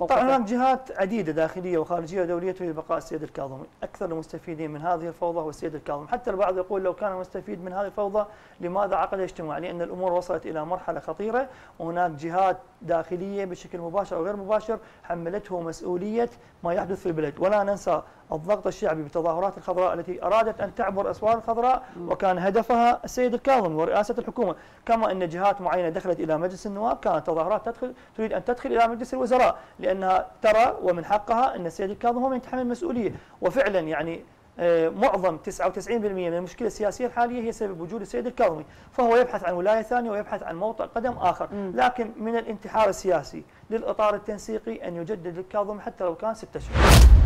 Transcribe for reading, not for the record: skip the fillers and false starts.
طبعا هناك جهات عديدة داخلية وخارجية ودولية تريد بقاء السيد الكاظمي، أكثر المستفيدين من هذه الفوضى هو السيد الكاظمي، حتى البعض يقول لو كان مستفيد من هذه الفوضى لماذا عقد اجتماع؟ لأن الأمور وصلت إلى مرحلة خطيرة وهناك جهات داخلية بشكل مباشر أو غير مباشر حملته مسؤولية ما يحدث في البلد، ولا ننسى الضغط الشعبي بالتظاهرات الخضراء التي أرادت أن تعبر أسوار الخضراء وكان هدفها السيد الكاظمي ورئاسة الحكومة، كما أن جهات معينة دخلت إلى مجلس النواب كانت تظاهرات تريد أن تدخل إلى مجلس الوزراء لأنها ترى ومن حقها أن السيد الكاظمي هو من يتحمل المسؤولية، وفعلا يعني معظم 99% من المشكلة السياسية الحالية هي سبب وجود السيد الكاظمي، فهو يبحث عن ولاية ثانية ويبحث عن موطئ قدم آخر، لكن من الانتحار السياسي للإطار التنسيقي أن يجدد الكاظمي حتى لو كان 6 أشهر.